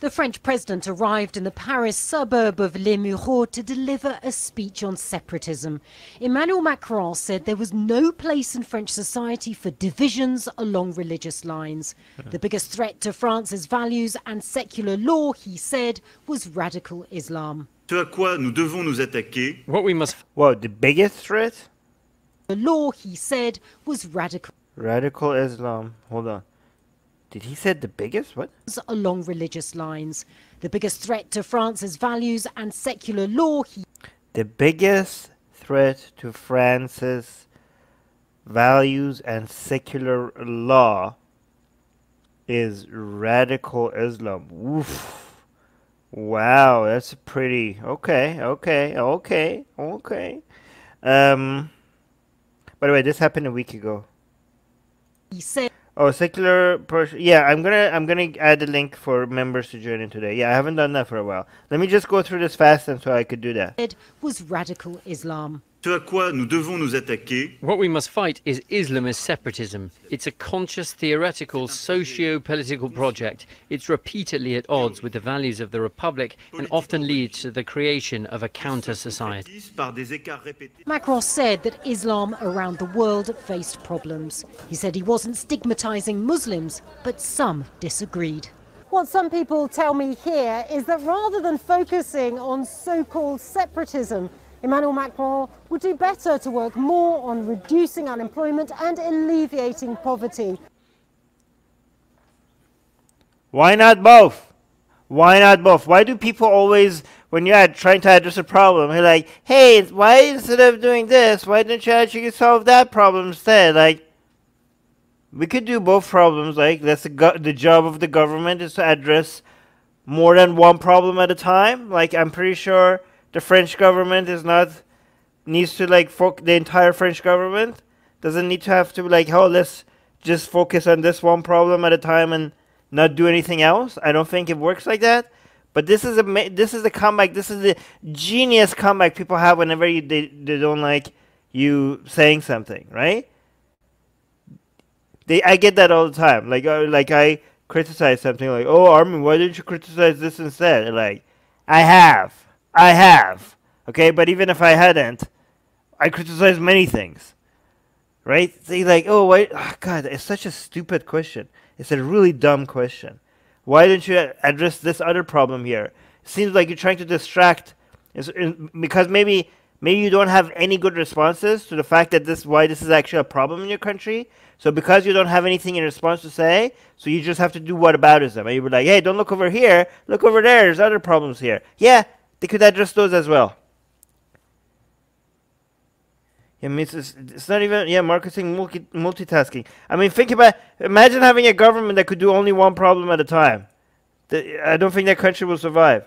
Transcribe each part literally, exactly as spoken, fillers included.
The French president arrived in the Paris suburb of Les Mureaux to deliver a speech on separatism. Emmanuel Macron said there was no place in French society for divisions along religious lines. The biggest threat to France's values and secular law, he said, was radical Islam. What we must... What, the biggest threat? The law, he said, was radical... Radical Islam. Hold on. Did he say the biggest? What? Along religious lines. The biggest threat to France's values and secular law... He the biggest threat to France's values and secular law is radical Islam. Oof. Wow, that's pretty... Okay, okay, okay, okay. Um, by the way, this happened a week ago. He said... Oh, secular person. Yeah, I'm gonna I'm gonna add a link for members to join in today. Yeah, I haven't done that for a while. Let me just go through this fast and so I could do that. It was radical Islam. What we must fight is Islamist separatism. It's a conscious, theoretical, socio-political project. It's repeatedly at odds with the values of the Republic and often leads to the creation of a counter-society. Macron said that Islam around the world faced problems. He said he wasn't stigmatizing Muslims, but some disagreed. What some people tell me here is that rather than focusing on so-called separatism, Emmanuel Macron would do better to work more on reducing unemployment and alleviating poverty. Why not both? Why not both? Why do people always, when you're trying to address a problem, they're like, hey, why instead of doing this, why don't you actually solve that problem instead? Like, we could do both problems. Like, that's the, the job of the government is to address more than one problem at a time. Like, I'm pretty sure... The French government is not needs to like fo the entire French government doesn't need to have to like, oh, let's just focus on this one problem at a time and not do anything else. I don't think it works like that. But this is a this is the comeback. This is the genius comeback people have whenever you, they they don't like you saying something, right? They I get that all the time. Like uh, like I criticize something like, oh, Armin, why didn't you criticize this instead? And, like I have. I have, okay, but even if I hadn't, I criticize many things, right? They like, oh, why? Oh, God, it's such a stupid question. It's a really dumb question. Why didn't you address this other problem here? It seems like you're trying to distract, it's, it, because maybe maybe you don't have any good responses to the fact that this why this is actually a problem in your country. So because you don't have anything in response to say, so you just have to do whataboutism, and you were like, hey, don't look over here, look over there. There's other problems here. Yeah. They could address those as well. Yeah, I mean, it's, it's not even, yeah, marketing, multi multitasking. I mean, think about, imagine having a government that could do only one problem at a time. The, I don't think that country will survive.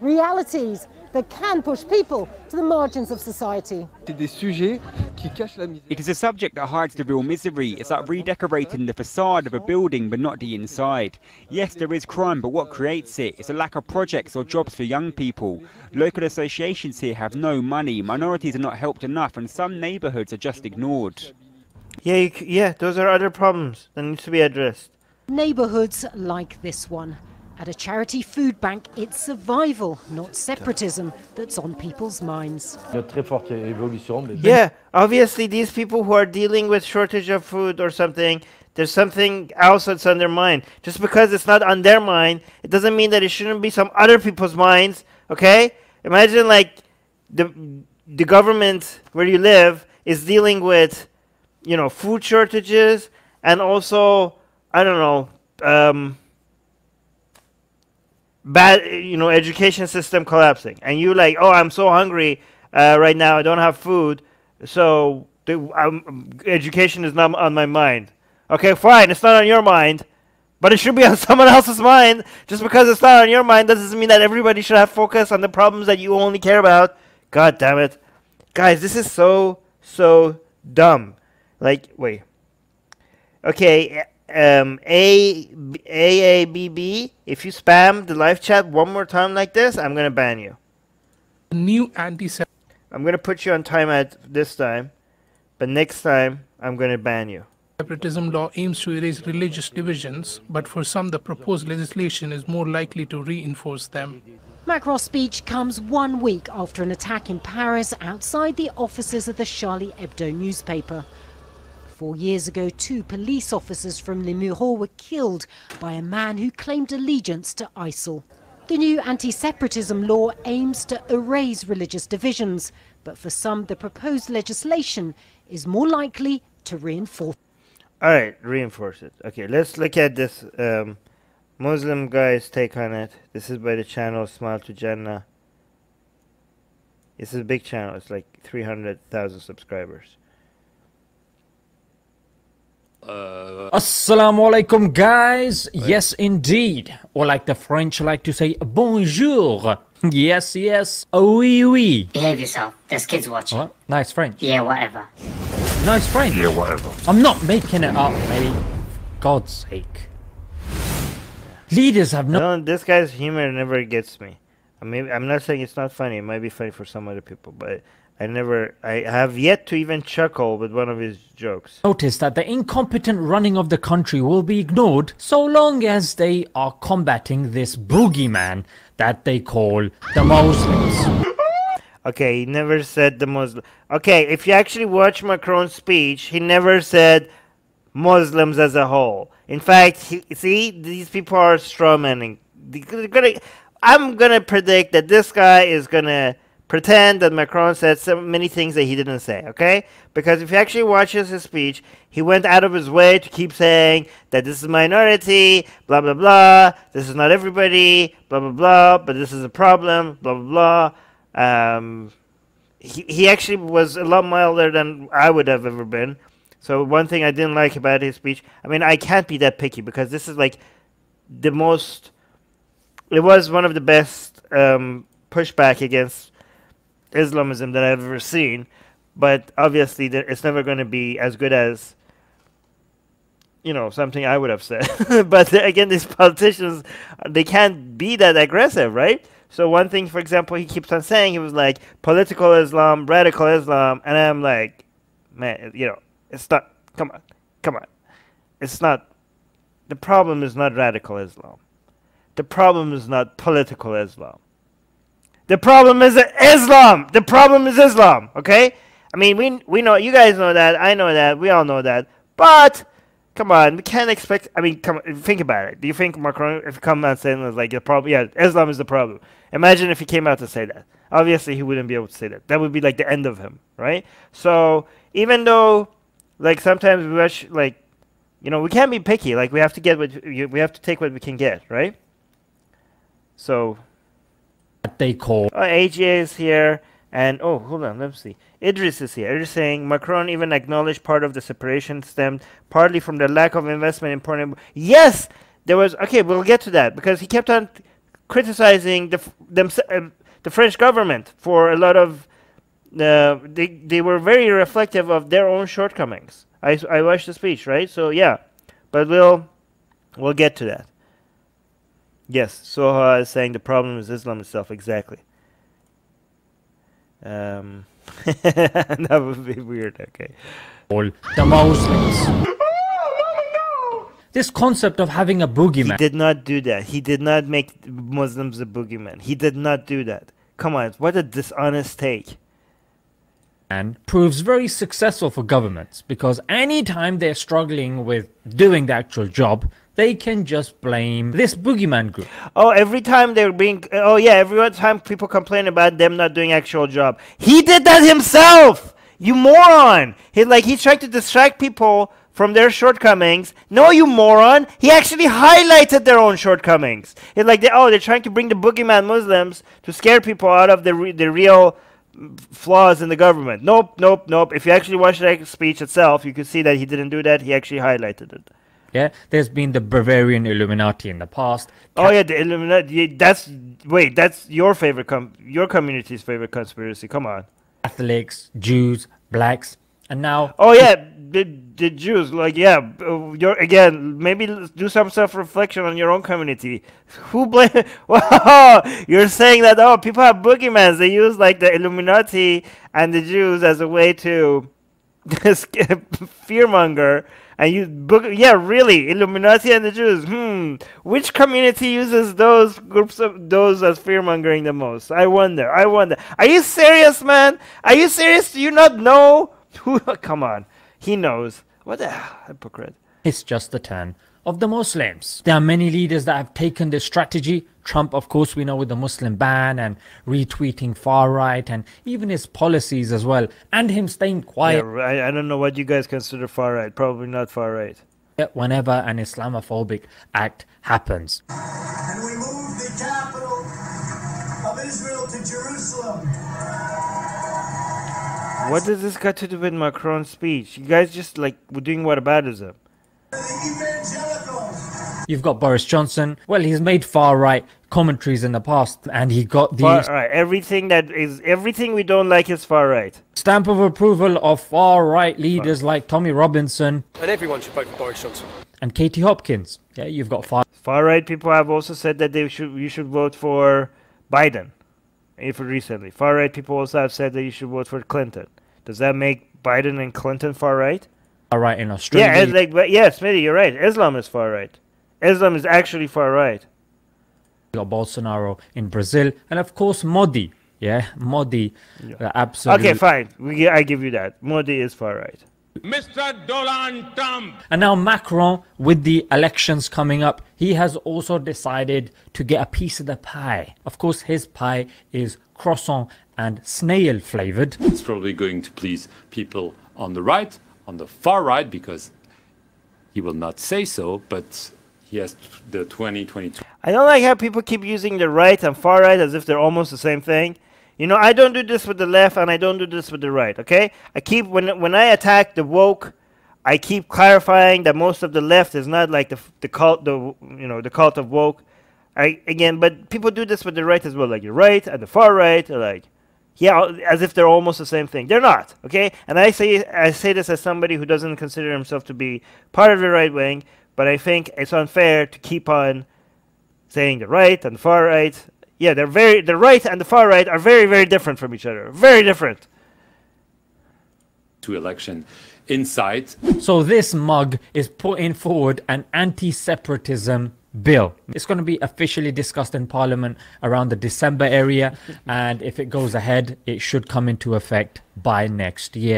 Realities that can push people to the margins of society. It is a subject that hides the real misery. It's like redecorating the facade of a building but not the inside. Yes, there is crime, but what creates it? It's a lack of projects or jobs for young people. Local associations here have no money, minorities are not helped enough, and some neighbourhoods are just ignored. Yeah, you c yeah, those are other problems that need to be addressed. Neighbourhoods like this one. At a charity food bank, it's survival, not separatism, that's on people's minds. Yeah, obviously these people who are dealing with shortage of food or something, there's something else that's on their mind. Just because it's not on their mind, it doesn't mean that it shouldn't be some other people's minds, okay? Imagine like the, the government where you live is dealing with, you know, food shortages and also, I don't know, um... bad, you know, education system collapsing, and you like, oh, I'm so hungry uh, right now. I don't have food, so the, I'm, education is not on my mind. Okay, fine, it's not on your mind, but it should be on someone else's mind. Just because it's not on your mind doesn't mean that everybody should have focus on the problems that you only care about. God damn it, guys, this is so so dumb. Like, wait, okay. Um, A A B B, if you spam the live chat one more time like this, I'm gonna ban you. New anti. I'm gonna put you on timeout this time, but next time I'm gonna ban you. Separatism law aims to erase religious divisions, but for some the proposed legislation is more likely to reinforce them. Macron's speech comes one week after an attack in Paris outside the offices of the Charlie Hebdo newspaper. Four years ago, two police officers from Les Mureaux were killed by a man who claimed allegiance to ISIL. The new anti-separatism law aims to erase religious divisions, but for some, the proposed legislation is more likely to reinforce. All right, reinforce it. Okay, let's look at this um, Muslim guy's take on it. This is by the channel Smile to Jannah. This is a big channel. It's like three hundred thousand subscribers. Uh, Assalamu alaikum, guys. Right. Yes, indeed. Or like the French like to say, bonjour. Yes, yes. Oui, oui. Behave yourself. There's kids watching. What? Nice French. Yeah, whatever. Nice French. Yeah, whatever. I'm not making it up, mate. God's sake. Leaders have no. No, this guy's humor never gets me. I mean, I'm not saying it's not funny. It might be funny for some other people, but I never, I have yet to even chuckle with one of his jokes. Notice that the incompetent running of the country will be ignored so long as they are combating this boogeyman that they call the Muslims. Okay, he never said the Muslim. Okay, if you actually watch Macron's speech, he never said Muslims as a whole. In fact, he, see, these people are strawmanning. I'm gonna predict that this guy is gonna pretend that Macron said so many things that he didn't say, okay? Because if you actually watch his speech, he went out of his way to keep saying that this is a minority, blah, blah, blah, this is not everybody, blah, blah, blah, but this is a problem, blah, blah, blah. Um, he, he actually was a lot milder than I would have ever been. So one thing I didn't like about his speech, I mean, I can't be that picky because this is like the most, it was one of the best um, pushback against Islamism that I've ever seen, but obviously there, it's never going to be as good as, you know, something I would have said. But again, these politicians, they can't be that aggressive, right? So one thing, for example, he keeps on saying, he was like, political Islam, radical Islam, and I'm like, man, you know, it's not, come on, come on. It's not, the problem is not radical Islam. The problem is not political Islam. The problem is Islam. The problem is Islam. Okay, I mean, we we know, you guys know that, I know that, we all know that. But come on, we can't expect. I mean, come think about it. Do you think Macron, if he come out saying was like the problem? Yeah, Islam is the problem. Imagine if he came out to say that. Obviously, he wouldn't be able to say that. That would be like the end of him, right? So even though, like sometimes we rush, like, you know, we can't be picky. Like we have to get what we have to take what we can get, right? So. They call. Oh, A G A is here, and oh, hold on, let me see. Idris is here. Idris saying Macron even acknowledged part of the separation stemmed partly from the lack of investment in porn. Yes, there was. Okay, we'll get to that because he kept on criticizing the them uh, the French government for a lot of. Uh, they they were very reflective of their own shortcomings. I I watched the speech, right? So yeah, but we'll we'll get to that. Yes, Soha is saying the problem is Islam itself, exactly. Um, that would be weird, okay. All the Muslims. This concept of having a boogeyman. He did not do that. He did not make Muslims a boogeyman. He did not do that. Come on, what a dishonest take. And proves very successful for governments because anytime they're struggling with doing the actual job, they can just blame this boogeyman group. Oh, every time they're being... Oh, yeah, every time people complain about them not doing actual job. He did that himself! You moron! He, like, he tried to distract people from their shortcomings. No, you moron! He actually highlighted their own shortcomings. It's like, they, oh, they're trying to bring the boogeyman Muslims to scare people out of the, re the real flaws in the government. Nope, nope, nope. If you actually watch that speech itself, you can see that he didn't do that. He actually highlighted it. Yeah, there's been the Bavarian Illuminati in the past. Oh yeah, the Illuminati. That's wait, that's your favorite, com your community's favorite conspiracy. Come on, Catholics, Jews, blacks, and now. Oh yeah, the, the Jews. Like yeah, you're again. Maybe do some self-reflection on your own community. Who blame? Wow, you're saying that oh, people have boogeymans. They use like the Illuminati and the Jews as a way to fearmonger. And you book, yeah, really, Illuminati and the Jews. Hmm, which community uses those groups of those as fearmongering the most? I wonder. I wonder. Are you serious, man? Are you serious? Do you not know? Come on, he knows. What a hypocrite! It's just the turn of the Muslims. There are many leaders that have taken this strategy. Trump, of course, we know, with the Muslim ban and retweeting far right, and even his policies as well, and him staying quiet. Yeah, I, I don't know what you guys consider far right. Probably not far right. Whenever an Islamophobic act happens. And we move the capital of Israel to Jerusalem. What does this got to do with Macron's speech? You guys just like were doing whataboutism. You've got Boris Johnson. Well, he's made far-right commentaries in the past, and he got the far right. Everything that is everything we don't like is far-right. Stamp of approval of far-right leaders far. like Tommy Robinson. And everyone should vote for Boris Johnson. And Katie Hopkins. Yeah, you've got far far-right people have also said that they should you should vote for Biden. If recently, far-right people also have said that you should vote for Clinton. Does that make Biden and Clinton far-right? Far-right in Australia. Yeah, like, but yes, maybe you're right. Islam is far-right. Islam is actually far right. You got Bolsonaro in Brazil, and of course Modi. Yeah, Modi, yeah. Uh, absolutely. Okay, fine. We, I give you that. Modi is far right. Mister Donald Trump. And now Macron, with the elections coming up, he has also decided to get a piece of the pie. Of course, his pie is croissant and snail flavored. It's probably going to please people on the right, on the far right, because he will not say so, but. Yes, the twenty twenty-two. I don't like how people keep using the right and far right as if they're almost the same thing. You know, I don't do this with the left and I don't do this with the right, okay? I keep, when when I attack the woke, I keep clarifying that most of the left is not like the the cult, the you know, the cult of woke. I again, but people do this with the right as well, like the right and the far right, are like yeah, as if they're almost the same thing. They're not, okay? And I say I say this as somebody who doesn't consider himself to be part of the right wing. But I think it's unfair to keep on saying the right and the far right. Yeah, they're very the right and the far right are very, very different from each other. Very different. To election insight. So this mug is putting forward an anti-separatism bill. It's going to be officially discussed in Parliament around the December area, and if it goes ahead, it should come into effect by next year.